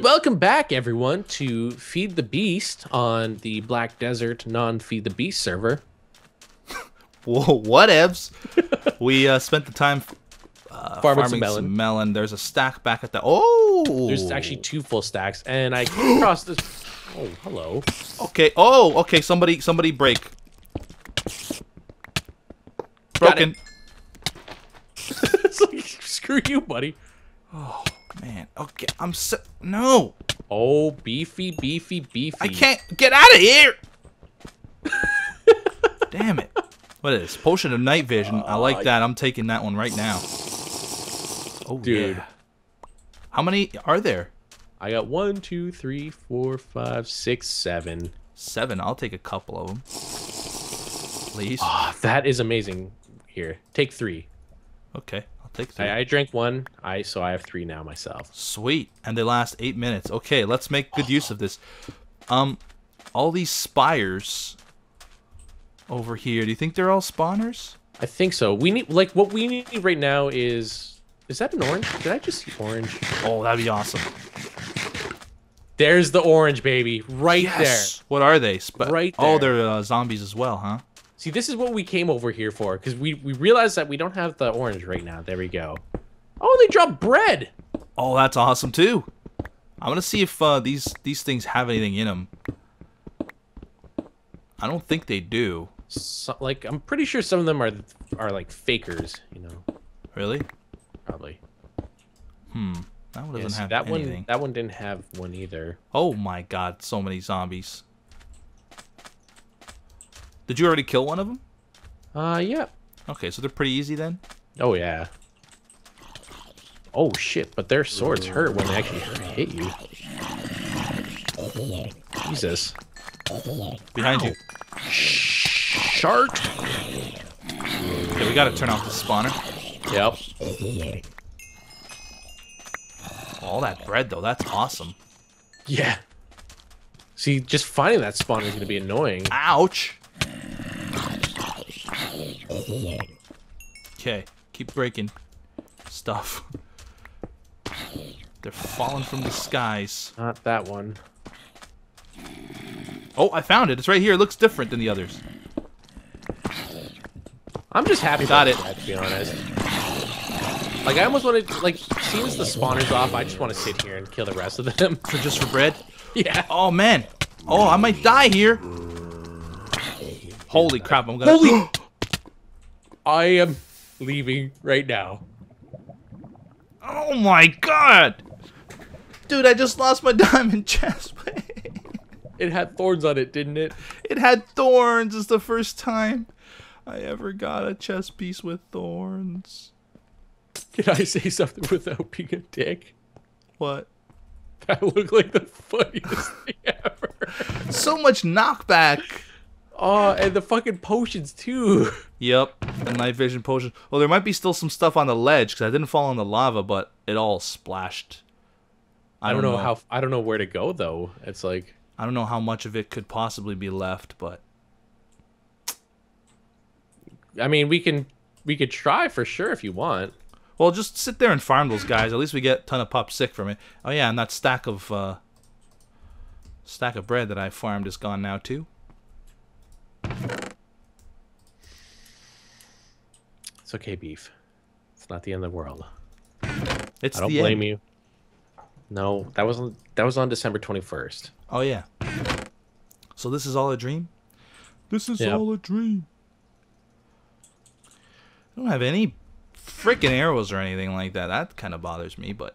And welcome back, everyone, to Feed the Beast on the Black Desert non-Feed the Beast server. Whoa, whatevs. We spent the time farming some melon. There's a stack back at the... Oh! There's actually two full stacks, and I came across this... Oh, hello. Okay, oh, okay, somebody break. Broken. It's like, screw you, buddy. Oh, man. Okay, I'm so... No! Oh, beefy, beefy, beefy. I can't... Get out of here! Damn it. What is this? Potion of night vision. I like that. I'm taking that one right now. Oh, dude. Yeah. How many are there? I got 1, 2, 3, 4, 5, 6, 7. 7. I'll take a couple of them. Please. Oh, that is amazing. Here. Take 3. Okay. I'll take 3. I drank 1, so I have 3 now myself. Sweet. And they last 8 minutes. Okay, let's make good use of this. All these spires over here. Do you think they're all spawners? I think so. We need, like, what we need right now is that an orange? Did I just see orange? Oh, that'd be awesome. There's the orange, baby. Right there. What are they? Right there. Oh, they're zombies as well, huh? See, this is what we came over here for, because we realized that we don't have the orange right now. There we go. Oh, they dropped bread. Oh, that's awesome, too. I'm going to see if these things have anything in them. I don't think they do. So, like, I'm pretty sure some of them are like fakers, you know. Really? Probably. Hmm. That one doesn't have anything. That one didn't have one either. Oh my god, so many zombies. Did you already kill one of them? Yeah. Okay, so they're pretty easy then? Oh yeah. Oh shit, but their swords hurt when they actually hit you. Jesus. Behind you. Shark! Okay, we gotta turn off the spawner. Yep. All that bread, though, that's awesome. Yeah. See, just finding that spawner is gonna be annoying. Ouch! Okay, keep breaking stuff. They're falling from the skies. Not that one. Oh, I found it. It's right here. It looks different than the others. I'm just happy about it, to be honest. Like, I almost want to, like, seeing as the spawner's off, I just want to sit here and kill the rest of them. Just for bread? Yeah. Oh, man. Oh, I might die here. Holy crap, I'm gonna... Holy... I am leaving right now. Oh, my God. Dude, I just lost my diamond chest. It had thorns on it, didn't it? It had thorns. It's the first time I ever got a chess piece with thorns. Can I say something without being a dick? What? That looked like the funniest thing ever. So much knockback. Oh, and the fucking potions, too. Yep, the night vision potion. Well, there might be still some stuff on the ledge, because I didn't fall in the lava, but it all splashed. I don't know how. I don't know where to go, though. It's like... I don't know how much of it could possibly be left, but I mean, we could try for sure if you want. Well, just sit there and farm those guys. At least we get a ton of pop sick from it. Oh yeah, and that stack of bread that I farmed is gone now too. It's okay, Beef. It's not the end of the world. It's I don't blame end. You. No, that was on December 21st. Oh, yeah. So this is all a dream? This is all a dream. I don't have any freaking arrows or anything like that. That kind of bothers me, but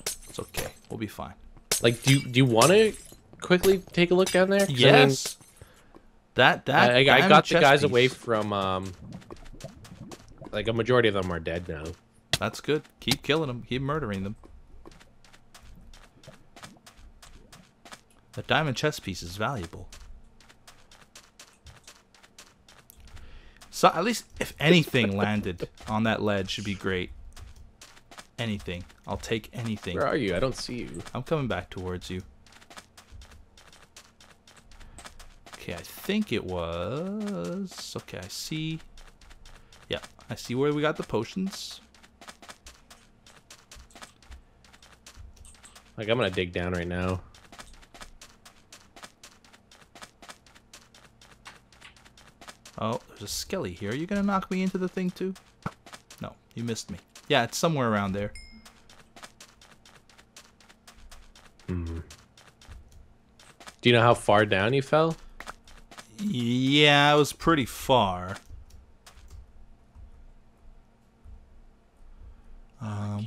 it's okay. We'll be fine. Like, do you want to quickly take a look down there? Yes. I mean, I got the guys away from, like, a majority of them are dead now. That's good. Keep killing them. Keep murdering them. The diamond chess piece is valuable. So at least if anything landed on that ledge should be great. Anything. I'll take anything. Where are you? I don't see you. I'm coming back towards you. Okay, I think it was... Okay, I see... Yeah, I see where we got the potions. Like, I'm gonna dig down right now. Oh, there's a skelly here. Are you gonna knock me into the thing too? No, you missed me. Yeah, it's somewhere around there. Hmm. Do you know how far down you fell? Yeah, it was pretty far.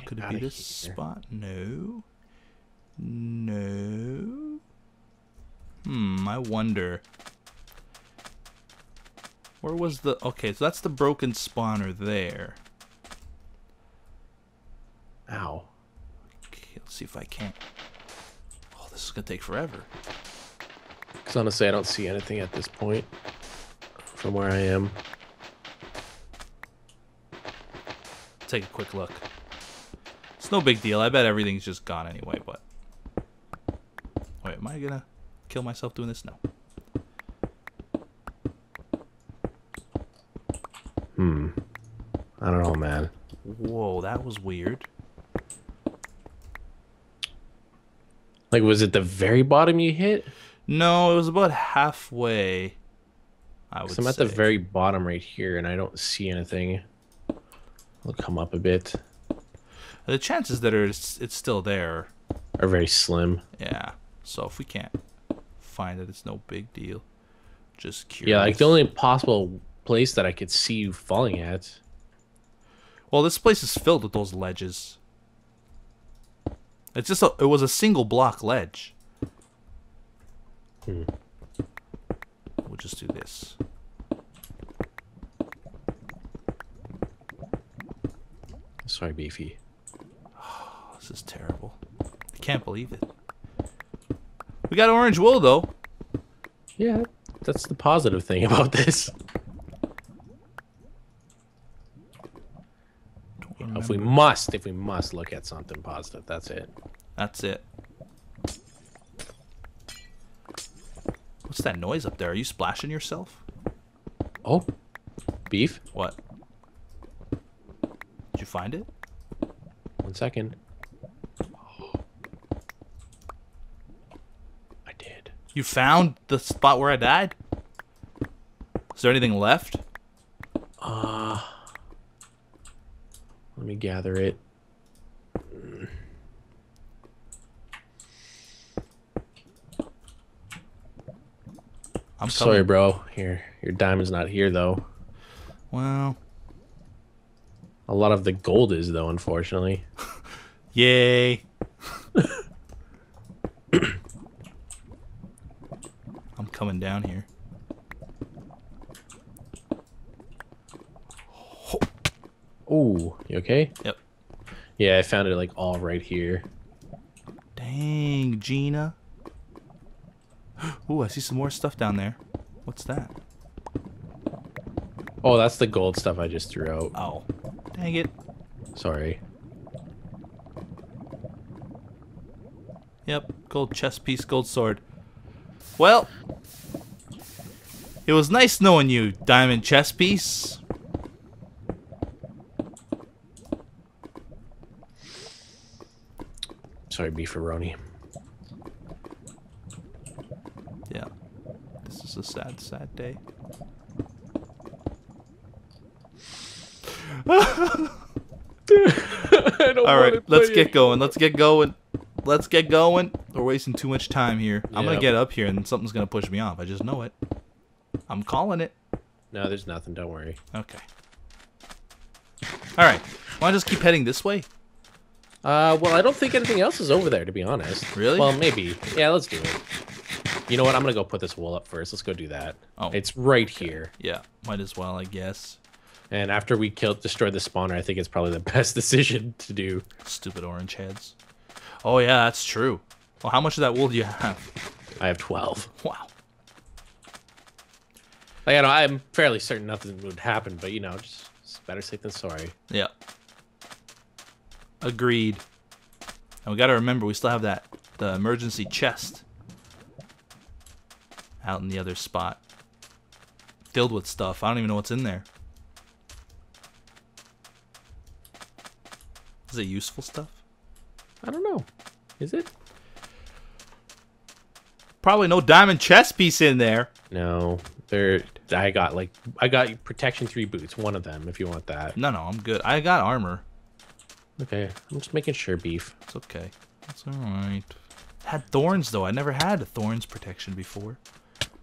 Could it be this spot? No. No. Hmm, I wonder. Where was the... Okay, so that's the broken spawner there. Ow. Okay, let's see if I can't... Oh, this is going to take forever. Because honestly, I don't see anything at this point from where I am. Take a quick look. It's no big deal. I bet everything's just gone anyway, but... Wait, am I gonna kill myself doing this? No. Hmm. I don't know, man. Whoa, that was weird. Like, was it the very bottom you hit? No, it was about halfway, I would say. 'Cause I'm at the very bottom right here, and I don't see anything. I'll come up a bit. The chances that it's still there are very slim. Yeah. So if we can't find it, it's no big deal. Just curious. Yeah, like the only possible place that I could see you falling at. Well, this place is filled with those ledges. It's just a, it was a single block ledge. Hmm. We'll just do this. Sorry, Beefy. This is terrible. I can't believe it. We got orange wool, though. Yeah, that's the positive thing about this. If we must look at something positive, that's it. That's it. What's that noise up there? Are you splashing yourself? Oh, Beef. What? Did you find it? 1 second. You found the spot where I died? Is there anything left? Let me gather it. I'm sorry, bro. Here, your diamond's not here, though. Well, a lot of the gold is, though, unfortunately. Yay. Coming down here. Oh, you okay? Yep. Yeah, I found it like all right here. Dang, Gina. Ooh, I see some more stuff down there. What's that? Oh, that's the gold stuff I just threw out. Oh, dang it. Sorry. Yep, gold chest piece, gold sword. Well, it was nice knowing you, diamond chess piece. Sorry, Beefaroni. Yeah, this is a sad, sad day. Alright, let's get going. Let's get going. Let's get going. We're wasting too much time here. Yep. I'm going to get up here and something's going to push me off. I just know it. I'm calling it. No, there's nothing. Don't worry. Okay. All right. Why don't I just keep heading this way? Well, I don't think anything else is over there, to be honest. Really? Well, maybe. Yeah, let's do it. You know what? I'm going to go put this wool up first. Let's go do that. Oh. It's right here. Yeah. Might as well, I guess. And after we destroy the spawner, I think it's probably the best decision to do. Stupid orange heads. Oh, yeah, that's true. Well, how much of that wool do you have? I have 12. Wow. Like, I know, I'm fairly certain nothing would happen, but, you know, just better safe than sorry. Yeah. Agreed. And we got to remember, we still have that the emergency chest out in the other spot. Filled with stuff. I don't even know what's in there. Is it useful stuff? I don't know. Is it? Probably no diamond chest piece in there. No. There, I got protection 3 boots, one of them, if you want that. No, I'm good. I got armor. Okay, I'm just making sure, Beef. It's okay. It's alright. Had thorns, though. I never had a thorns protection before.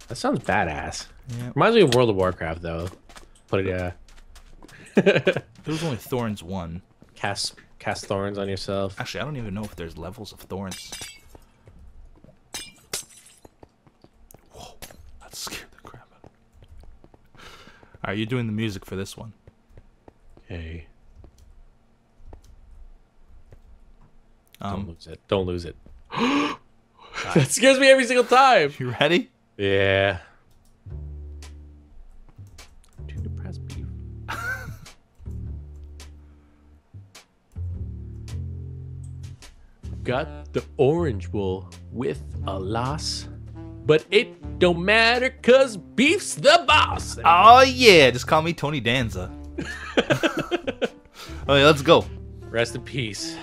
That sounds badass. Yeah. Reminds me of World of Warcraft, though. But, yeah. There was only thorns 1. Cast thorns on yourself. Actually, I don't even know if there's levels of thorns. Whoa, that scared the crap out of me. Alright, you're doing the music for this one. Okay. Don't lose it. Don't lose it. That scares me every single time. You ready? Yeah. I'm too depressed, Beef. Got the orange wool with a loss, but it don't matter cause Beef's the boss. Anyway. Oh yeah, just call me Tony Danza. Okay, let's go. Rest in peace.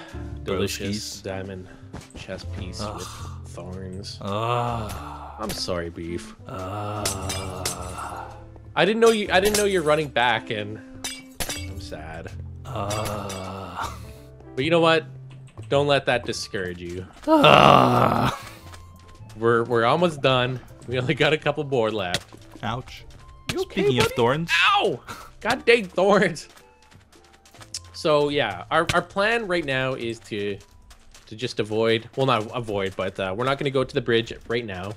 Delicious diamond chest piece with thorns. I'm sorry, Beef. I didn't know you. I didn't know you're running back, and I'm sad. But you know what? Don't let that discourage you. We're almost done. We only got a couple more left. Ouch. You okay, speaking of thorns. Ow! God dang thorns. So yeah, our plan right now is to just avoid, well not avoid, but we're not gonna go to the bridge right now.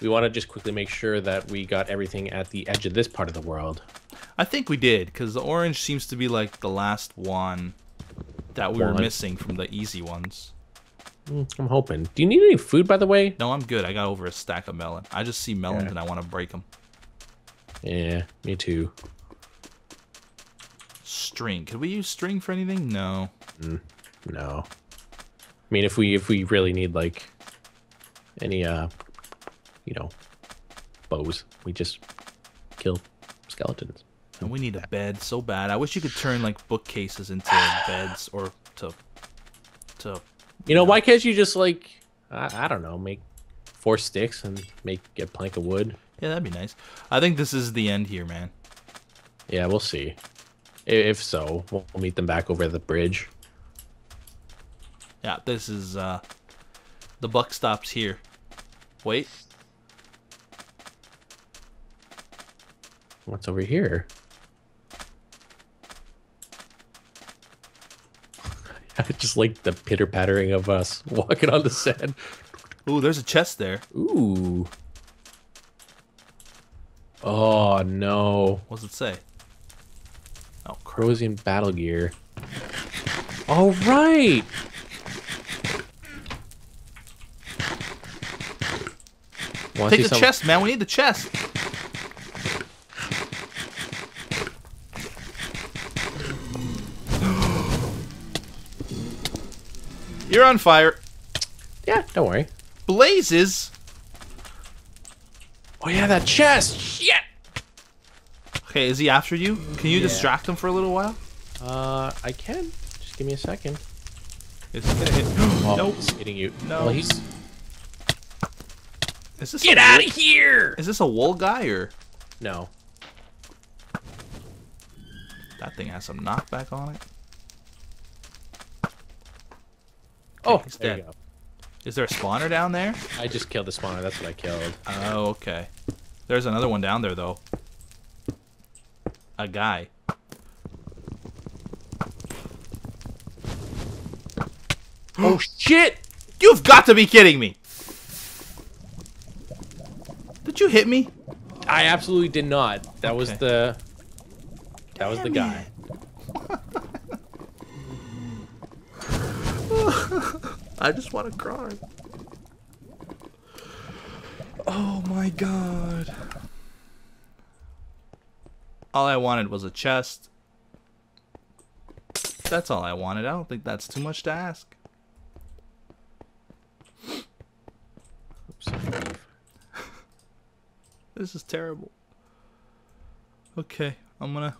We wanna just quickly make sure that we got everything at the edge of this part of the world. I think we did, cause the orange seems to be like the last one that we were missing from the easy ones. I'm hoping. Do you need any food, by the way? No, I'm good. I got over a stack of melon. I just see melons and I wanna break them. Yeah, me too. String. Could we use string for anything? No. No. I mean, if we really need like any you know, bows, we just kill skeletons. And we need a bed so bad. I wish you could turn like bookcases into beds or to you know, why can't you just like I don't know, make 4 sticks and make a plank of wood? Yeah, that'd be nice. I think this is the end here, man. Yeah, we'll see. If so, we'll meet them back over the bridge. Yeah, this is, the buck stops here. Wait. What's over here? Just like the pitter-pattering of us walking on the sand. Ooh, there's a chest there. Ooh. Oh, no. What's it say? Crozian battle gear. All right. Take the chest, man. We need the chest. You're on fire. Yeah, don't worry. Blazes. Oh yeah, that chest. Shit. Okay, is he after you? Can you distract him for a little while? I can. Just give me a second. Is he gonna hit? Oh, nope. He's hitting you. No. Well, he's... Is this out of here! Is this a wool guy or? No. That thing has some knockback on it. Oh, he's there dead. You go. Is there a spawner down there? I just killed the spawner. That's what I killed. Oh, okay. There's another one down there though. A guy. Oh shit! You've got to be kidding me! Did you hit me? I absolutely did not. That was the... That was the guy. I just want to cry. Oh my god. All I wanted was a chest. That's all I wanted. I don't think that's too much to ask. Oops. This is terrible. Okay, I'm gonna...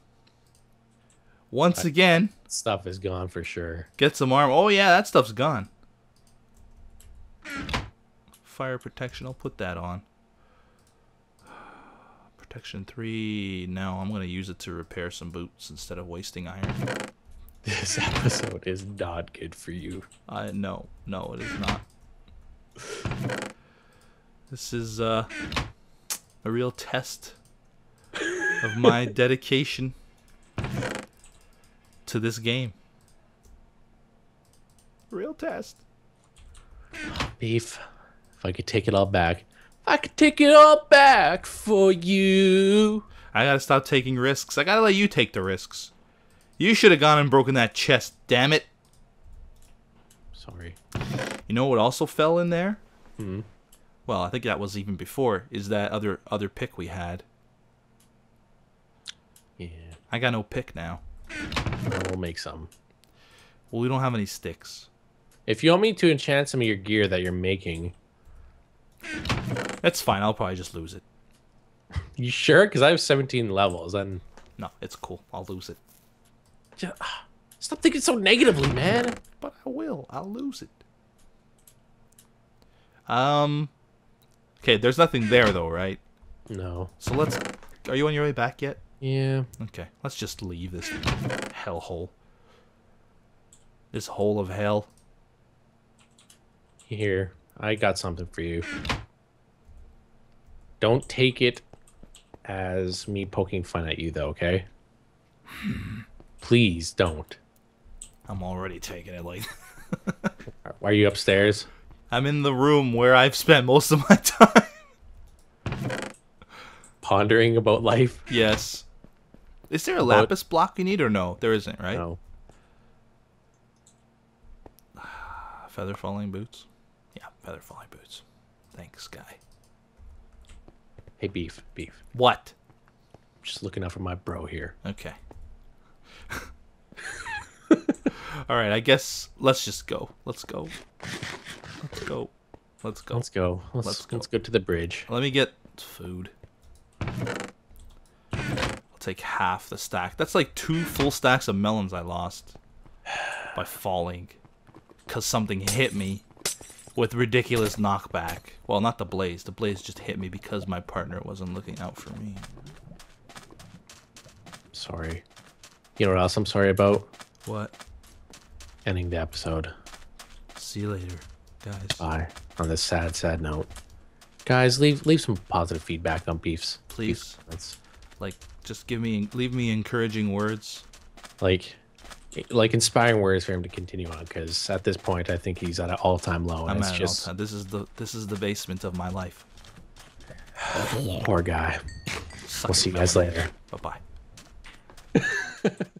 Once again... Stuff is gone for sure. Get some armor. Oh yeah, that stuff's gone. fire protection. I'll put that on. Protection 3. Now I'm going to use it to repair some boots instead of wasting iron. This episode is not good for you. No. No, it is not. This is a real test of my dedication to this game. Real test. Beef, if I could take it all back, I could take it all back for you. I gotta stop taking risks. I gotta let you take the risks. You should have gone and broken that chest, damn it. Sorry. You know what also fell in there? Mm-hmm. Well, I think that was even before, is that other pick we had. Yeah. I got no pick now. We'll make some. Well, we don't have any sticks. If you want me to enchant some of your gear that you're making... That's fine. I'll probably just lose it. You sure? Because I have 17 levels. And no, it's cool. I'll lose it. Yeah. Stop thinking so negatively, man. But I will. I'll lose it. Okay, there's nothing there, though, right? No. So let's... Are you on your way back yet? Yeah. Okay, let's just leave this hellhole. This hole of hell. Here, I got something for you. Don't take it as me poking fun at you, though, okay? Please don't. I'm already taking it like... Are you upstairs? I'm in the room where I've spent most of my time. Pondering about life? Yes. Is there a lapis block you need or no? There isn't, right? No. Feather falling boots? Yeah, feather falling boots. Thanks, guy. Hey, Beef. Beef. What? Just looking out for my bro here. Okay. Alright, I guess let's just go. Let's go. Let's go. Let's go. Let's go. Let's go to the bridge. Let me get food. I'll take half the stack. That's like 2 full stacks of melons I lost by falling. Because something hit me with ridiculous knockback. Well, not the blaze. The blaze just hit me because my partner wasn't looking out for me. Sorry. You know what else I'm sorry about? What? Ending the episode. See you later, guys. Bye. On this sad, sad note. Guys, leave some positive feedback on Beef's. Please. Like, just leave me encouraging words. Like inspiring words for him to continue on, because at this point I think he's at an all-time low. And I'm at just... an all-time. This is the basement of my life. Poor guy. We'll see you guys later. Bye bye.